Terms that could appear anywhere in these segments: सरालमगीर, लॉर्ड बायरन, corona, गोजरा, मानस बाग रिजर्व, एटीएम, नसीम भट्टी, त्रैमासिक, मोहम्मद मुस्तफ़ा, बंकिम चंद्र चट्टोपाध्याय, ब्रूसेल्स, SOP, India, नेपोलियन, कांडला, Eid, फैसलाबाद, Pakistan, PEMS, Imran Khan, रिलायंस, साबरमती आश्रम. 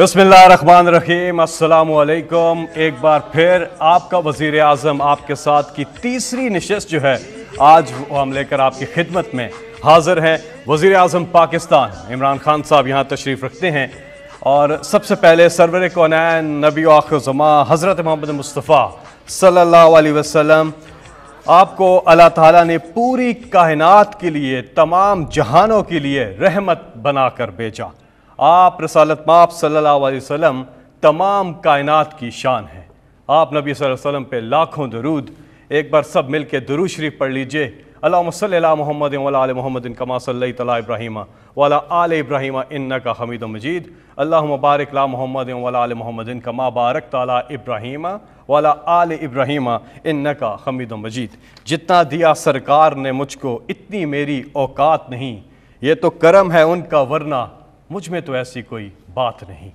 बिस्मिल्लाहिर्रहमानिर्रहीम, अस्सलामुअलैकुम। एक बार फिर आपका वज़ीर आज़म आपके साथ की तीसरी नशस्त जो है आज वो हम लेकर आपकी खिदमत में हाज़िर हैं। वज़ीर आज़म पाकिस्तान इमरान खान साहब यहाँ तशरीफ़ रखते हैं और सबसे पहले सरवर कौनैन नबी आखिर ज़मा हज़रत मोहम्मद मुस्तफ़ा सल्लल्लाहु अलैहि वसल्लम, आपको अल्लाह ताला ने पूरी कायनात के लिए, तमाम जहानों के लिए रहमत बना कर भेजा। आप रसालत माप सल्लल्लाहु अलैहि वसल्लम तमाम कायनात की शान है। आप नबी सल्लल्लाहु अलैहि वसल्लम पे लाखों दरूद, एक बार सब मिल के दुरूद शरीफ पढ़ लीजिए। अल्लाहुम्मा सल्लि अला मोहम्मद व अला आले मोहम्मद कमा सल्लैत अला इब्राहीम व अला आले इब्राहीम इन्नका हमीदुम मजीद। अल्लाहुम्मा बारिक ला मोहम्मद व अला आले मोहम्मद कमा बारकत अला इब्राहीम व अला आले इब्राहीम इन्नका हमीदुम मजीद। जितना दिया सरकार ने मुझको, इतनी मेरी औकात नहीं, ये तो करम है उनका, वरना मुझ में तो ऐसी कोई बात नहीं।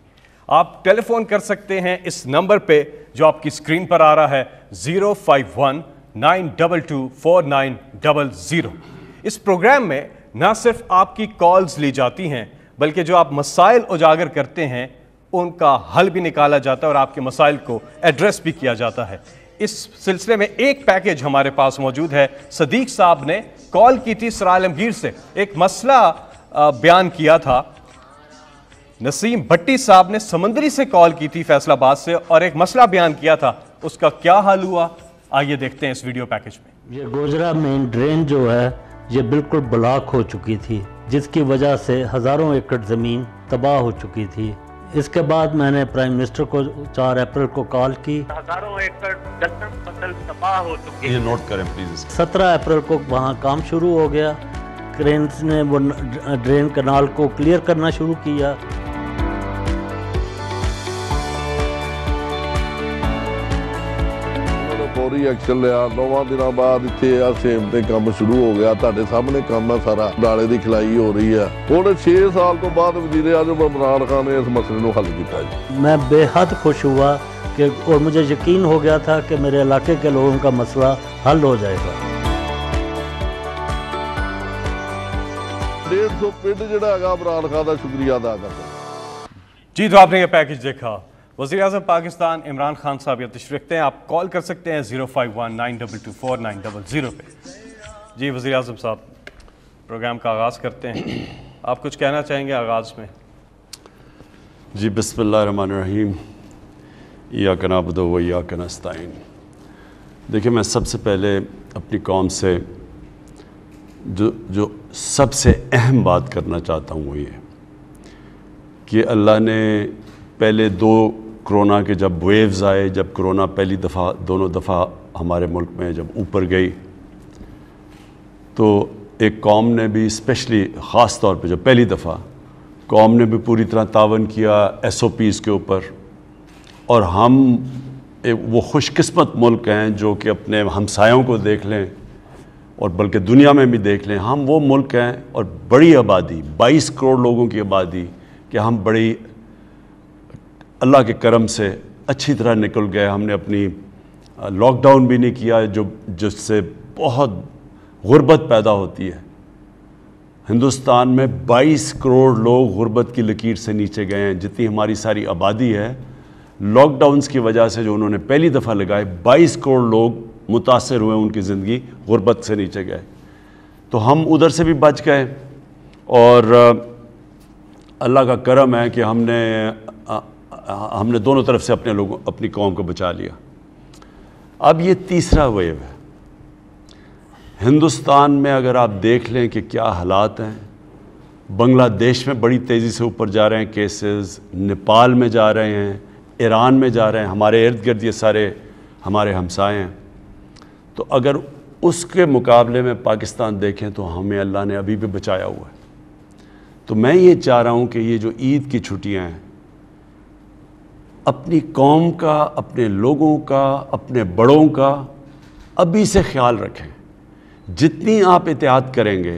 आप टेलीफोन कर सकते हैं इस नंबर पे जो आपकी स्क्रीन पर आ रहा है, 051-922-4900। इस प्रोग्राम में ना सिर्फ आपकी कॉल्स ली जाती हैं, बल्कि जो आप मसाइल उजागर करते हैं उनका हल भी निकाला जाता है और आपके मसाइल को एड्रेस भी किया जाता है। इस सिलसिले में एक पैकेज हमारे पास मौजूद है। सदीक साहब ने कॉल की थी सरालमगीर से, एक मसला बयान किया था। नसीम भट्टी साहब ने समंदरी से कॉल की थी फैसलाबाद से और एक मसला बयान किया था, उसका क्या हाल हुआ आइए देखते हैं इस वीडियो पैकेज में। ये गोजरा मेन ड्रेन जो है ये बिल्कुल ब्लॉक हो चुकी थी, जिसकी वजह से हज़ारों एकड़ ज़मीन तबाह हो चुकी थी। इसके बाद मैंने प्राइम मिनिस्टर को 4 अप्रैल को कॉल की। हज़ारों एकड़ दलदल फसल तबाह हो चुकी है, नोट करें प्लीज़। 17 अप्रैल को वहाँ काम शुरू हो गया, क्रेन्स ने वो ड्रेन कनाल को क्लियर करना शुरू किया। रिएक्शन लिया, 9 दिन बाद इतने सेम से काम शुरू हो गया। ਤੁਹਾਡੇ ਸਾਹਮਣੇ ਕੰਮ ਆ ਸਾਰਾ, ਨਾਲੇ ਦੀ ਖਲਾਈ ਹੋ ਰਹੀ ਆ। ਹੁਣ 6 ਸਾਲ ਤੋਂ ਬਾਅਦ ਵਜ਼ੀਰ ਆਜ਼ਮ इमरान खान ने इस मसले को हल किया। मैं बेहद खुश हुआ कि और मुझे यकीन हो गया था कि मेरे इलाके के लोगों का मसला हल हो जाएगा। 150 पिंड जो इमरान खान का शुक्रिया अदा करता जी। तो आपने ये पैकेज देखा, वज़ीर आज़म पाकिस्तान इमरान खान साहब ये तशरीफ़ रखते हैं। आप कॉल कर सकते हैं 051-922-4900 पे। जी वज़ीर आज़म साहब, प्रोग्राम का आगाज़ करते हैं, आप कुछ कहना चाहेंगे आगाज़ में? जी बिस्मिल्लाहिर्रहमानिर्रहीम, इय्याका नअबुदु व इय्याका नस्तईन। देखिए, मैं सबसे पहले अपनी कौम से जो सबसे अहम बात करना चाहता हूँ वो ये कि अल्लाह ने पहले 2 कोरोना के जब वेव्स आए, जब कोरोना पहली दफ़ा दोनों दफ़ा हमारे मुल्क में जब ऊपर गई, तो एक कौम ने भी स्पेशली ख़ास तौर पे जो पहली दफ़ा कौम ने भी पूरी तरह तावन किया SOPs के ऊपर। और हम वो खुशकिस्मत मुल्क हैं जो कि अपने हमसायों को देख लें और बल्कि दुनिया में भी देख लें, हम वो मुल्क हैं और बड़ी आबादी 22 करोड़ लोगों की आबादी, कि हम बड़ी अल्लाह के करम से अच्छी तरह निकल गए। हमने अपनी लॉकडाउन भी नहीं किया जो जिससे बहुत गुर्बत पैदा होती है। हिंदुस्तान में 22 करोड़ लोग गुर्बत की लकीर से नीचे गए हैं, जितनी हमारी सारी आबादी है। लॉकडाउन्स की वजह से जो उन्होंने पहली दफ़ा लगाए, 22 करोड़ लोग मुतासर हुए, उनकी ज़िंदगी गुर्बत से नीचे गए। तो हम उधर से भी बच गए और अल्लाह का करम है कि हमने दोनों तरफ से अपने लोगों, अपनी कौम को बचा लिया। अब ये तीसरा वेव है हिंदुस्तान में। अगर आप देख लें कि क्या हालात हैं, बांग्लादेश में बड़ी तेज़ी से ऊपर जा रहे हैं केसेस, नेपाल में जा रहे हैं, ईरान में जा रहे हैं, हमारे इर्द गिर्द ये सारे हमारे हमसाए हैं। तो अगर उसके मुकाबले में पाकिस्तान देखें तो हमें अल्लाह ने अभी भी बचाया हुआ है। तो मैं ये चाह रहा हूँ कि ये जो ईद की छुट्टियाँ हैं, अपनी कौम का, अपने लोगों का, अपने बड़ों का अभी से ख्याल रखें। जितनी आप एहतियात करेंगे,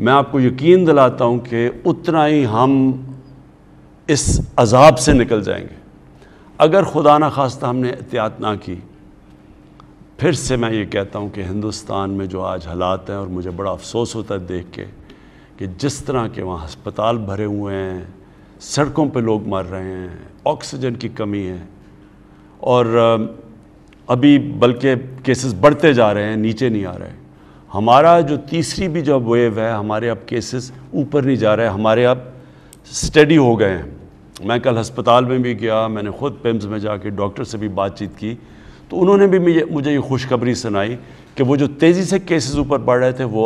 मैं आपको यकीन दिलाता हूँ कि उतना ही हम इस अजाब से निकल जाएंगे। अगर खुदा ना खास्ता हमने एहतियात ना की, फिर से मैं ये कहता हूँ कि हिंदुस्तान में जो आज हालात हैं, और मुझे बड़ा अफसोस होता है देख के कि जिस तरह के वहाँ हस्पताल भरे हुए हैं, सड़कों पे लोग मर रहे हैं, ऑक्सीजन की कमी है, और अभी बल्कि केसेस बढ़ते जा रहे हैं, नीचे नहीं आ रहे। हमारा जो तीसरी भी जो वेव है, हमारे अब केसेस ऊपर नहीं जा रहे, हमारे अब स्टडी हो गए हैं। मैं कल अस्पताल में भी गया, मैंने ख़ुद पेम्स में जाके डॉक्टर से भी बातचीत की, तो उन्होंने भी मुझे ये खुशखबरी सुनाई कि वो जो तेज़ी से केसेस ऊपर बढ़ रहे थे वो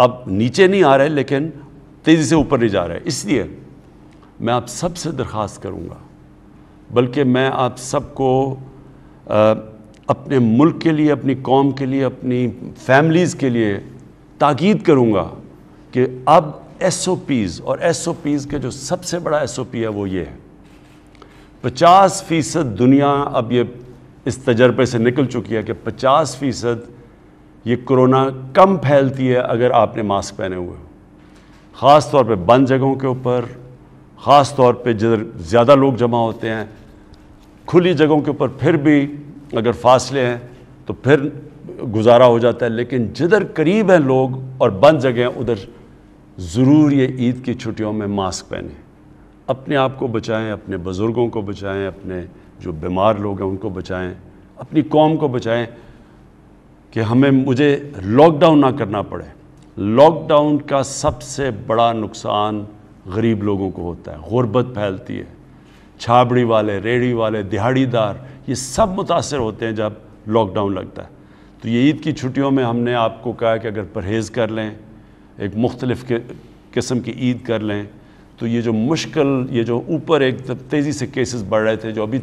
अब नीचे नहीं आ रहे, लेकिन तेज़ी से ऊपर नहीं जा रहे। इसलिए मैं आप सब से दरख्वास्त करूँगा, बल्कि मैं आप सबको अपने मुल्क के लिए, अपनी कौम के लिए, अपनी फैमिलीज़ के लिए ताकीद करूँगा कि अब SOPs और SOPs के जो सबसे बड़ा SOP है वो ये है। 50% दुनिया अब ये इस तजर्बे से निकल चुकी है कि 50% ये कोरोना कम फैलती है अगर आपने मास्क पहने हुए हो, ख़ास तौर पे बंद जगहों के ऊपर, ख़ास तौर पे जिधर ज़्यादा लोग जमा होते हैं। खुली जगहों के ऊपर फिर भी अगर फासले हैं तो फिर गुजारा हो जाता है, लेकिन जिधर करीब हैं लोग और बंद जगह हैं उधर ज़रूर ये ईद की छुट्टियों में मास्क पहने, अपने आप को बचाएं, अपने बुज़ुर्गों को बचाएं, अपने जो बीमार लोग हैं उनको बचाएं, अपनी कौम को बचाएं कि हमें मुझे लॉकडाउन ना करना पड़े। लॉकडाउन का सबसे बड़ा नुकसान गरीब लोगों को होता है, गुर्बत फैलती है, छाबड़ी वाले, रेड़ी वाले, दिहाड़ीदार, ये सब मुतासर होते हैं जब लॉकडाउन लगता है। तो ये ईद की छुट्टियों में हमने आपको कहा कि अगर परहेज़ कर लें, एक मुख्तलिफ किस्म की ईद कर लें, तो ये जो मुश्किल, ये जो ऊपर एक तेज़ी से केसेस बढ़ रहे थे, जो अभी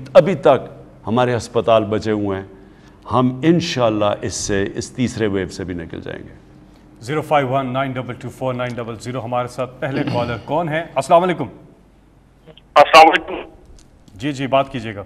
तक हमारे अस्पताल बचे हुए हैं, हम इंशाल्लाह इससे, इस तीसरे वेव से भी निकल जाएंगे। 05192249900 हमारे साथ पहले कॉलर कौन है? अस्सलाम वालेकुम। अस्सलाम वालेकुम। जी जी, बात कीजिएगा।